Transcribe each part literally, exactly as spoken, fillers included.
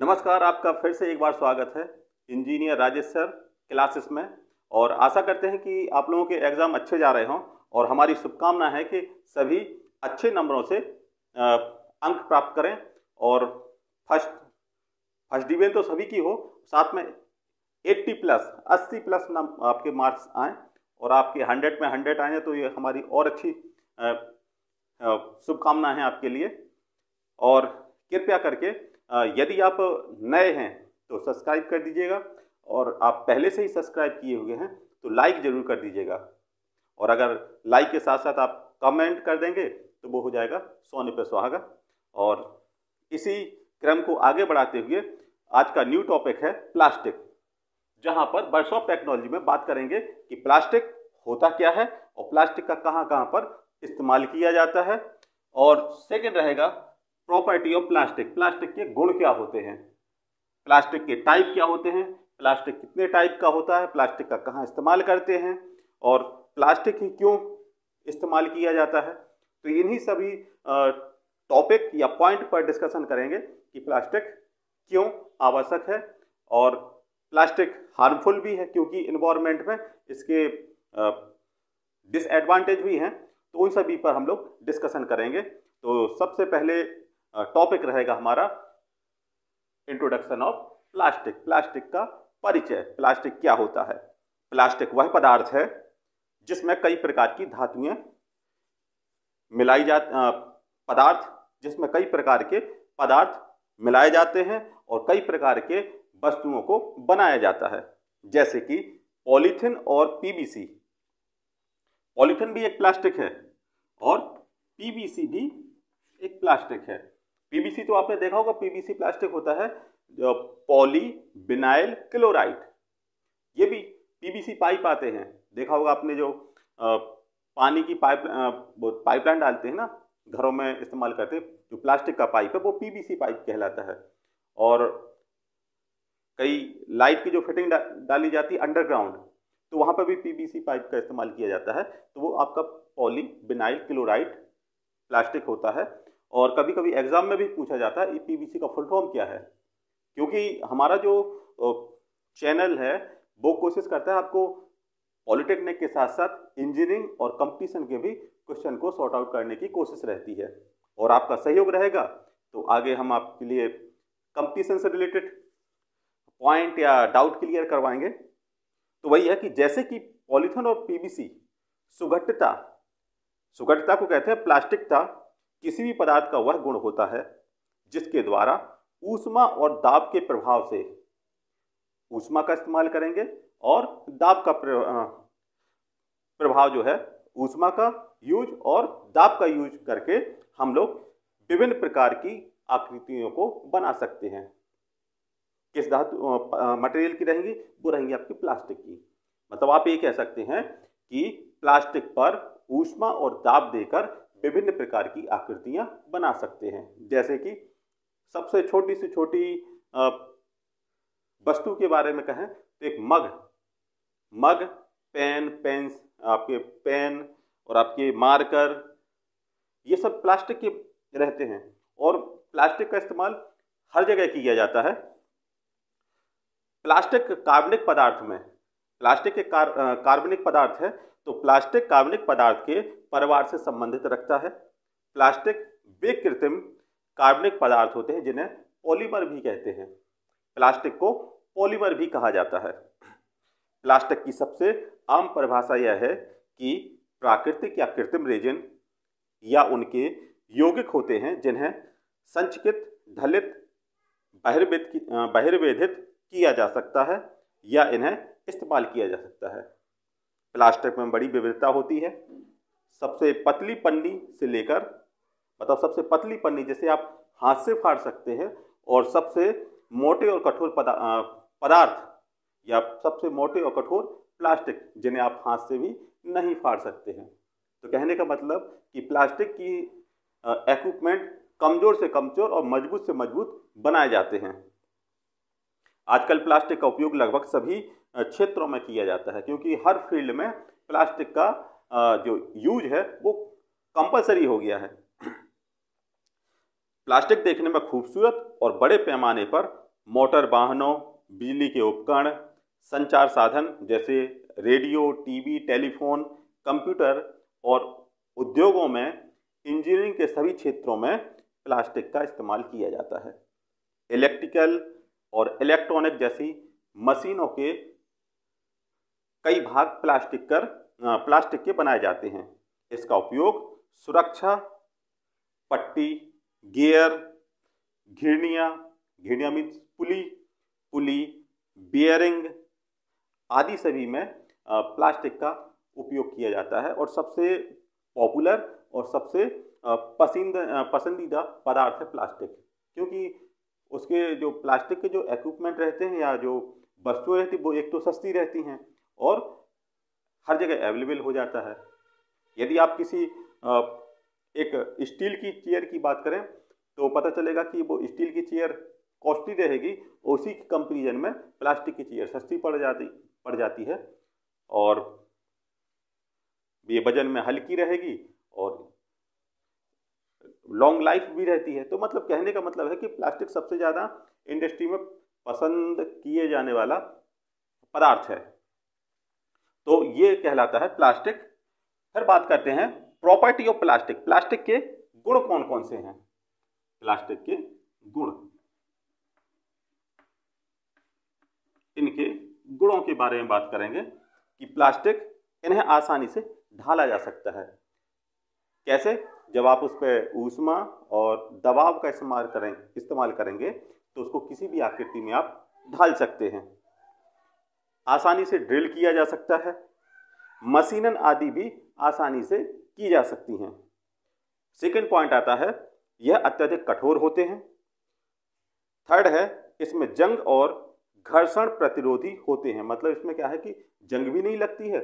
नमस्कार, आपका फिर से एक बार स्वागत है इंजीनियर राजेश सर क्लासेस में। और आशा करते हैं कि आप लोगों के एग्ज़ाम अच्छे जा रहे हों और हमारी शुभकामना है कि सभी अच्छे नंबरों से अंक प्राप्त करें और फर्स्ट फर्स्ट डिवीजन तो सभी की हो, साथ में अस्सी प्लस आपके मार्क्स आएँ और आपके हंड्रेड में हंड्रेड आएँ, तो ये हमारी और अच्छी शुभकामना है आपके लिए। और कृपया करके यदि आप नए हैं तो सब्सक्राइब कर दीजिएगा, और आप पहले से ही सब्सक्राइब किए हुए हैं तो लाइक ज़रूर कर दीजिएगा, और अगर लाइक के साथ साथ आप कमेंट कर देंगे तो वो हो जाएगा सोने पे सुहागा। और इसी क्रम को आगे बढ़ाते हुए आज का न्यू टॉपिक है प्लास्टिक, जहां पर बायो टेक्नोलॉजी में बात करेंगे कि प्लास्टिक होता क्या है और प्लास्टिक का कहाँ कहाँ पर इस्तेमाल किया जाता है। और सेकेंड रहेगा प्रॉपर्टी ऑफ प्लास्टिक, प्लास्टिक के गुण क्या होते हैं, प्लास्टिक के टाइप क्या होते हैं, प्लास्टिक कितने टाइप का होता है, प्लास्टिक का कहाँ इस्तेमाल करते हैं और प्लास्टिक ही क्यों इस्तेमाल किया जाता है। तो इन्हीं सभी टॉपिक या पॉइंट पर डिस्कशन करेंगे कि प्लास्टिक क्यों आवश्यक है और प्लास्टिक हार्मफुल भी है, क्योंकि एनवायरनमेंट में इसके डिसएडवांटेज भी हैं। तो उन सभी पर हम लोग डिस्कशन करेंगे। तो सबसे पहले टॉपिक रहेगा हमारा इंट्रोडक्शन ऑफ प्लास्टिक, प्लास्टिक का परिचय, प्लास्टिक क्या होता है। प्लास्टिक वह पदार्थ है जिसमें कई प्रकार की धातुएं मिलाई जा पदार्थ जिसमें कई प्रकार के पदार्थ मिलाए जाते हैं और कई प्रकार के वस्तुओं को बनाया जाता है, जैसे कि पॉलीथीन और पीबीसी। पॉलीथीन भी एक प्लास्टिक है और पीबीसी भी एक प्लास्टिक है। पीबीसी तो आपने देखा होगा, पीबीसी प्लास्टिक होता है पॉलीविनाइल क्लोराइड। ये भी पीबीसी पाइप आते हैं, देखा होगा आपने, जो आ, पानी की पाइप पाइपलाइन डालते हैं ना, घरों में इस्तेमाल करते हैं, जो प्लास्टिक का पाइप है वो पीबीसी पाइप कहलाता है। और कई लाइट की जो फिटिंग डा, डाली जाती है अंडरग्राउंड, तो वहाँ पर भी पीबीसी पाइप का इस्तेमाल किया जाता है। तो वो आपका पॉलीविनाइल क्लोराइड प्लास्टिक होता है। और कभी कभी एग्ज़ाम में भी पूछा जाता है पीबीसी का फुल फॉर्म क्या है, क्योंकि हमारा जो चैनल है वो कोशिश करता है आपको पॉलिटेक्निक के साथ साथ इंजीनियरिंग और कंपटीशन के भी क्वेश्चन को सॉर्ट आउट करने की कोशिश रहती है। और आपका सहयोग रहेगा तो आगे हम आपके लिए कंपटीशन से रिलेटेड पॉइंट या डाउट क्लियर करवाएंगे। तो वही है कि जैसे कि पॉलीथिन और पीबीसी सुघट्टता, सुघट्टता को कहते हैं प्लास्टिक का किसी भी पदार्थ का वह गुण होता है जिसके द्वारा ऊष्मा और दाब के प्रभाव से, ऊष्मा का इस्तेमाल करेंगे और दाब का प्रभाव जो है, ऊष्मा का यूज और दाब का यूज करके हम लोग विभिन्न प्रकार की आकृतियों को बना सकते हैं। किस धातु मटेरियल की रहेंगी, वो रहेंगी आपकी प्लास्टिक की। मतलब आप ये कह सकते हैं कि प्लास्टिक पर ऊष्मा और दाब देकर विभिन्न प्रकार की आकृतियां बना सकते हैं, जैसे कि सबसे छोटी से छोटी वस्तु के बारे में कहें तो एक मग, मग पेन, पेंस आपके पेन और आपके मार्कर, ये सब प्लास्टिक के रहते हैं। और प्लास्टिक का इस्तेमाल हर जगह किया जाता है। प्लास्टिक कार्बनिक पदार्थ में, प्लास्टिक एक कार, कार्बनिक पदार्थ है, तो प्लास्टिक कार्बनिक पदार्थ के परिवार से संबंधित रखता है। प्लास्टिक वे कृत्रिम कार्बनिक पदार्थ होते हैं जिन्हें पॉलीमर भी कहते हैं। प्लास्टिक को पॉलीमर भी कहा जाता है। प्लास्टिक की सबसे आम परिभाषा यह है कि प्राकृतिक या कृत्रिम रेजिन या उनके यौगिक होते हैं जिन्हें संचित, ढलित, बहिर्वेद बहिर्वेदित किया जा सकता है या इन्हें इस्तेमाल किया जा सकता है। प्लास्टिक में बड़ी विविधता होती है। सबसे पतली पन्नी से लेकर, मतलब सबसे पतली पन्नी जैसे आप हाथ से फाड़ सकते हैं, और सबसे मोटे और कठोर पदा, पदार्थ या सबसे मोटे और कठोर प्लास्टिक जिन्हें आप हाथ से भी नहीं फाड़ सकते हैं। तो कहने का मतलब कि प्लास्टिक की इक्विपमेंट कमज़ोर से कमज़ोर और मजबूत से मजबूत बनाए जाते हैं। आजकल प्लास्टिक का उपयोग लगभग सभी क्षेत्रों में किया जाता है, क्योंकि हर फील्ड में प्लास्टिक का जो यूज है वो कंपलसरी हो गया है। प्लास्टिक देखने में खूबसूरत और बड़े पैमाने पर मोटर वाहनों, बिजली के उपकरण, संचार साधन जैसे रेडियो, टीवी, टेलीफोन, कंप्यूटर और उद्योगों में इंजीनियरिंग के सभी क्षेत्रों में प्लास्टिक का इस्तेमाल किया जाता है। इलेक्ट्रिकल और इलेक्ट्रॉनिक जैसी मशीनों के कई भाग प्लास्टिक कर प्लास्टिक के बनाए जाते हैं। इसका उपयोग सुरक्षा पट्टी, गियर, घिरनियाँ घिरनियाँ मीन्स पुली पुली बियरिंग आदि सभी में प्लास्टिक का उपयोग किया जाता है। और सबसे पॉपुलर और सबसे पसंद पसंदीदा पदार्थ है प्लास्टिक, क्योंकि उसके जो प्लास्टिक के जो इक्विपमेंट रहते हैं या जो वस्तुएं रहती वो एक तो सस्ती रहती हैं और हर जगह अवेलेबल हो जाता है। यदि आप किसी एक स्टील की चेयर की बात करें तो पता चलेगा कि वो स्टील की चेयर कॉस्टली रहेगी, उसी के कंपेरिजन में प्लास्टिक की चेयर सस्ती पड़ जाती पड़ जाती है और ये वजन में हल्की रहेगी और लॉन्ग लाइफ भी रहती है। तो मतलब कहने का मतलब है कि प्लास्टिक सबसे ज़्यादा इंडस्ट्री में पसंद किए जाने वाला पदार्थ है। तो ये कहलाता है प्लास्टिक। फिर बात करते हैं प्रॉपर्टी ऑफ प्लास्टिक, प्लास्टिक के गुण कौन कौन से हैं। प्लास्टिक के गुण, इनके गुणों के बारे में बात करेंगे कि प्लास्टिक इन्हें आसानी से ढाला जा सकता है। कैसे? जब आप उस पर ऊष्मा और दबाव का इस्तेमाल करें इस्तेमाल करेंगे तो उसको किसी भी आकृति में आप ढाल सकते हैं। आसानी से ड्रिल किया जा सकता है, मशीनन आदि भी आसानी से की जा सकती हैं। सेकंड पॉइंट आता है, यह अत्यधिक कठोर होते हैं। थर्ड है, इसमें जंग और घर्षण प्रतिरोधी होते हैं, मतलब इसमें क्या है कि जंग भी नहीं लगती है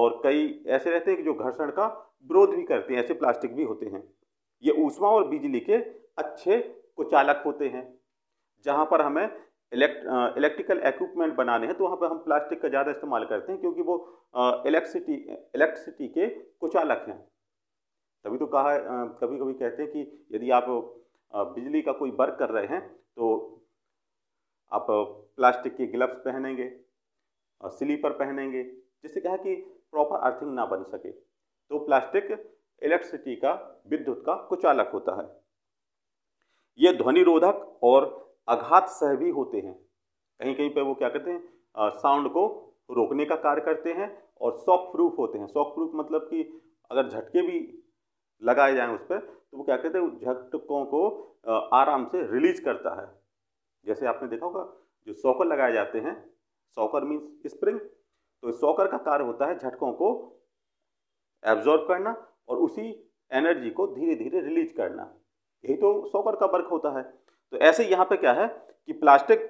और कई ऐसे रहते हैं कि जो घर्षण का विरोध भी करते हैं, ऐसे प्लास्टिक भी होते हैं। ये ऊष्मा और बिजली के अच्छे कुचालक होते हैं। जहाँ पर हमें इलेक्ट इलेक्ट्रिकल इक्विपमेंट बनाने हैं तो वहाँ पर हम प्लास्टिक का ज़्यादा इस्तेमाल करते हैं, क्योंकि वो इलेक्ट्रिसिटी इलेक्ट्रिसिटी के कुचालक हैं। तभी तो कहा कभी कभी कहते हैं कि यदि आप बिजली का कोई वर्क कर रहे हैं तो आप प्लास्टिक के ग्लव्स पहनेंगे और स्लीपर पहनेंगे, जिससे कहा कि प्रॉपर अर्थिंग ना बन सके। तो प्लास्टिक इलेक्ट्रिसिटी का, विद्युत का कुचालक होता है। ये ध्वनिरोधक और आघात सह भी होते हैं। कहीं कहीं पर वो क्या करते हैं, साउंड को रोकने का कार्य करते हैं और शॉक प्रूफ होते हैं। शॉक प्रूफ मतलब कि अगर झटके भी लगाए जाएं उस पर तो वो क्या कहते हैं, झटकों को आराम से रिलीज करता है। जैसे आपने देखा होगा जो सॉकर लगाए जाते हैं, सॉकर मीन्स स्प्रिंग, तो सॉकर का कार्य होता है झटकों को एब्जॉर्ब करना और उसी एनर्जी को धीरे धीरे रिलीज करना, यही तो सॉकर का वर्क होता है। तो ऐसे यहाँ पे क्या है कि प्लास्टिक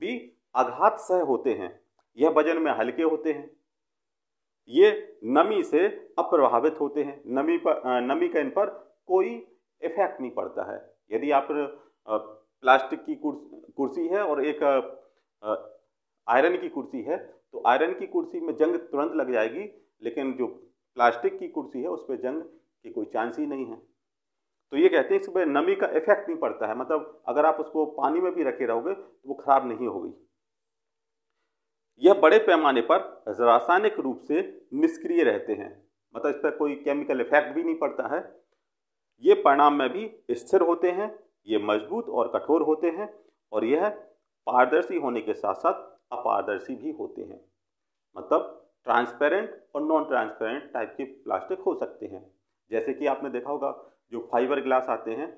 भी आघात सह होते हैं। यह वजन में हल्के होते हैं, ये नमी से अप्रभावित होते हैं, नमी पर नमी का इन पर कोई इफेक्ट नहीं पड़ता है। यदि आप प्लास्टिक की कुर्सी है और एक आयरन की कुर्सी है तो आयरन की कुर्सी में जंग तुरंत लग जाएगी, लेकिन जो प्लास्टिक की कुर्सी है उस पर जंग की कोई चांस ही नहीं है। तो ये कहते हैं इस पर नमी का इफेक्ट नहीं पड़ता है, मतलब अगर आप उसको पानी में भी रखे रहोगे तो वो खराब नहीं होगी। यह बड़े पैमाने पर रासायनिक रूप से निष्क्रिय रहते हैं, मतलब इस पर कोई केमिकल इफेक्ट भी नहीं पड़ता है। ये परिणाम में भी स्थिर होते हैं, ये मजबूत और कठोर होते हैं और यह पारदर्शी होने के साथ साथ अपारदर्शी भी होते हैं, मतलब ट्रांसपेरेंट और नॉन ट्रांसपेरेंट टाइप के प्लास्टिक हो सकते हैं। जैसे कि आपने देखा होगा जो फाइबर ग्लास आते हैं,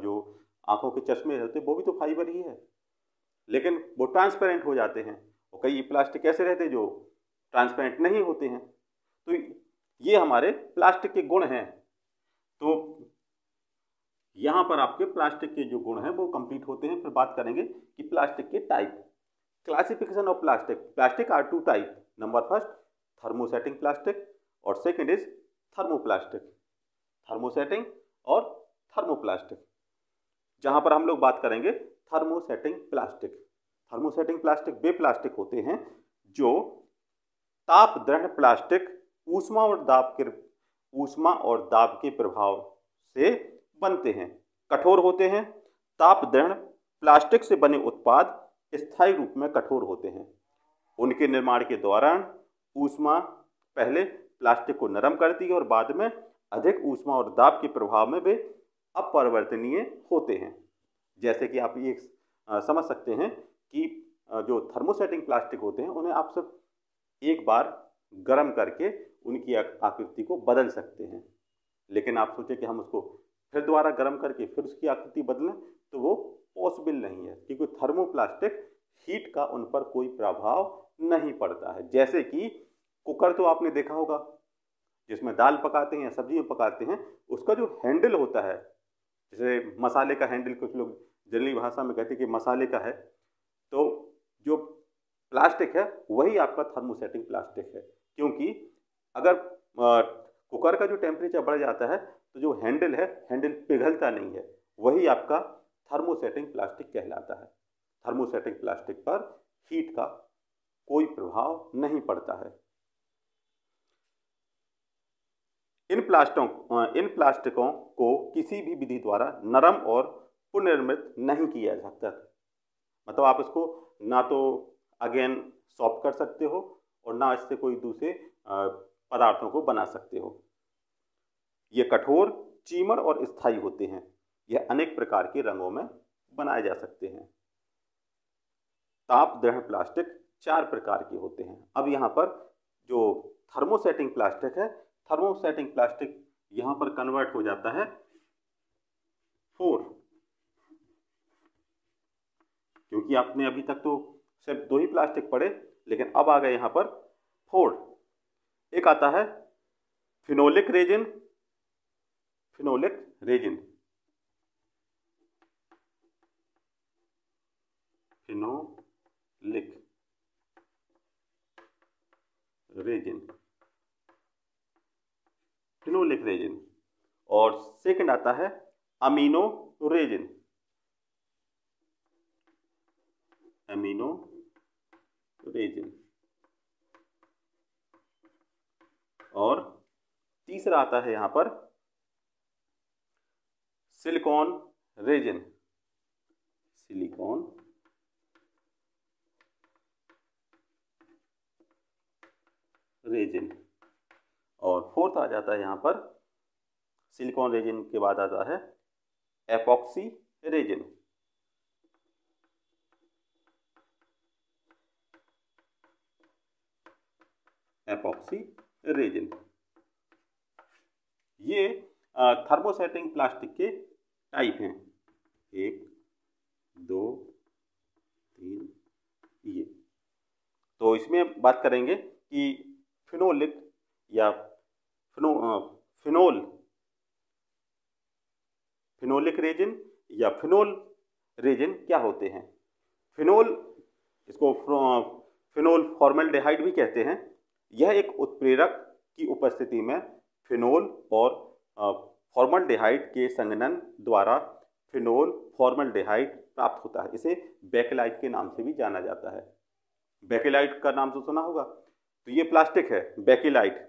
जो आंखों के चश्मे रहते हैं, वो भी तो फाइबर ही है, लेकिन वो ट्रांसपेरेंट हो जाते हैं। और कई प्लास्टिक ऐसे रहते हैं जो ट्रांसपेरेंट नहीं होते हैं। तो ये हमारे प्लास्टिक के गुण हैं। तो यहाँ पर आपके प्लास्टिक के जो गुण हैं वो कंप्लीट होते हैं। फिर बात करेंगे कि प्लास्टिक के type, classification of plastic. Plastic are two type, number first thermosetting plastic और सेकेंड इज थर्मोप्लास्टिक। थर्मोसेटिंग और थर्मोप्लास्टिक, जहाँ पर हम लोग बात करेंगे थर्मोसेटिंग प्लास्टिक। थर्मोसेटिंग प्लास्टिक वे प्लास्टिक होते हैं जो ताप दृढ़ प्लास्टिक ऊष्मा और दाब के ऊष्मा और दाब के प्रभाव से बनते हैं, कठोर होते हैं, ताप दृढ़ प्लास्टिक से बने उत्पाद स्थायी रूप में कठोर होते हैं। उनके निर्माण के दौरान ऊष्मा पहले प्लास्टिक को नरम करती है और बाद में अधिक ऊष्मा और दाब के प्रभाव में वे अपरिवर्तनीय होते हैं। जैसे कि आप ये समझ सकते हैं कि जो थर्मोसेटिंग प्लास्टिक होते हैं उन्हें आप सब एक बार गर्म करके उनकी आकृति को बदल सकते हैं, लेकिन आप सोचें कि हम उसको फिर दोबारा गर्म करके फिर उसकी आकृति बदलें तो वो पॉसिबल नहीं है, क्योंकि थर्मोप्लास्टिक हीट का उन पर कोई प्रभाव नहीं पड़ता है। जैसे कि कुकर तो आपने देखा होगा, जिसमें दाल पकाते हैं या सब्जियाँ पकाते हैं, उसका जो हैंडल होता है, जैसे मसाले का हैंडल कुछ लोग जल्दी भाषा में कहते हैं कि मसाले का है, तो जो प्लास्टिक है वही आपका थर्मोसेटिंग प्लास्टिक है। क्योंकि अगर कुकर का जो टेम्परेचर बढ़ जाता है तो जो हैंडल है हैंडल पिघलता नहीं है, वही आपका थर्मोसेटिंग प्लास्टिक कहलाता है। थर्मोसेटिंग प्लास्टिक पर हीट का कोई प्रभाव नहीं पड़ता है। इन प्लास्टों इन प्लास्टिकों को किसी भी विधि द्वारा नरम और पुनर्निर्मित नहीं किया जा सकता, मतलब आप इसको ना तो अगेन सॉफ्ट कर सकते हो और ना इससे कोई दूसरे पदार्थों को बना सकते हो। ये कठोर, चीमर और स्थायी होते हैं। यह अनेक प्रकार के रंगों में बनाए जा सकते हैं। ताप दहन प्लास्टिक चार प्रकार के होते हैं। अब यहाँ पर जो थर्मोसेटिंग प्लास्टिक है, थर्मोसेटिंग प्लास्टिक यहाँ पर कन्वर्ट हो जाता है फोर, क्योंकि आपने अभी तक तो सिर्फ दो ही प्लास्टिक पड़े, लेकिन अब आ गए यहाँ पर फोर। एक आता है phenolic resin, phenolic resin phenolic resin phenolic resin और सेकंड आता है अमीनो रेजिन, अमीनो रेजिन और तीसरा आता है यहां पर सिलिकॉन रेजिन, सिलिकॉन रेजिन और फोर्थ आ जाता है यहां पर सिलिकॉन रेजिन के बाद आता है एपॉक्सी रेजिन, एपॉक्सी रेजिन। ये थर्मोसेटिंग प्लास्टिक के टाइप हैं, एक दो तीन ये। तो इसमें बात करेंगे कि फिनोलिक या फिनो फिनोल फिनोलिक रेजिन या फिनोल रेजिन क्या होते हैं। फिनोल, इसको फिनोल फॉर्मल्डिहाइड भी कहते हैं। यह एक उत्प्रेरक की उपस्थिति में फिनोल और फॉर्मल्डिहाइड के संघनन द्वारा फिनोल फॉर्मल्डिहाइड प्राप्त होता है। इसे बैकेलाइट के नाम से भी जाना जाता है। बैकेलाइट का नाम तो सुना होगा, तो ये प्लास्टिक है बैकेलाइट।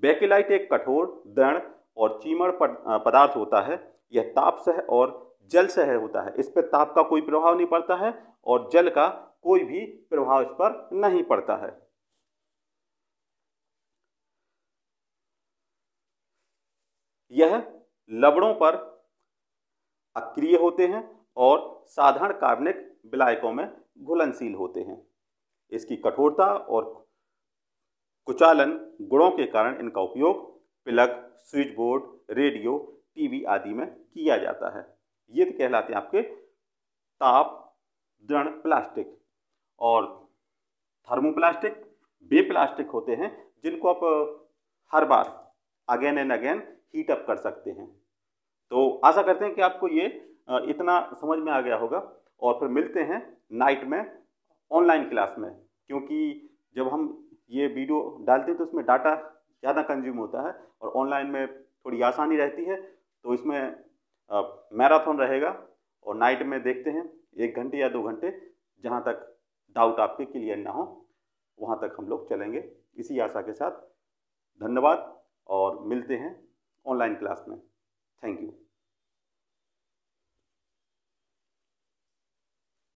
बैकेलाइट एक कठोर, दृढ़ और चीमड़ पदार्थ होता है। यह ताप सह और जल सह होता है। इस पर ताप का कोई प्रभाव नहीं पड़ता है और जल का कोई भी प्रभाव इस पर नहीं पड़ता है। यह लवणों पर अक्रिय होते हैं और साधारण कार्बनिक विलायकों में घुलनशील होते हैं। इसकी कठोरता और कुचालन गुणों के कारण इनका उपयोग plug, switch board, radio, TV आदि में किया जाता है। ये कहलाते हैं आपके ताप दृढ़ प्लास्टिक। और थर्मोप्लास्टिक वे प्लास्टिक होते हैं जिनको आप हर बार again and again heat up कर सकते हैं। तो आशा करते हैं कि आपको ये इतना समझ में आ गया होगा। और फिर मिलते हैं नाइट में ऑनलाइन क्लास में, क्योंकि जब हम ये वीडियो डालते हैं तो इसमें डाटा ज़्यादा कंज्यूम होता है और ऑनलाइन में थोड़ी आसानी रहती है। तो इसमें मैराथन रहेगा और नाइट में देखते हैं एक घंटे या दो घंटे, जहाँ तक डाउट आपके क्लियर ना हो वहाँ तक हम लोग चलेंगे। इसी आशा के साथ धन्यवाद और मिलते हैं ऑनलाइन क्लास में। Thank you.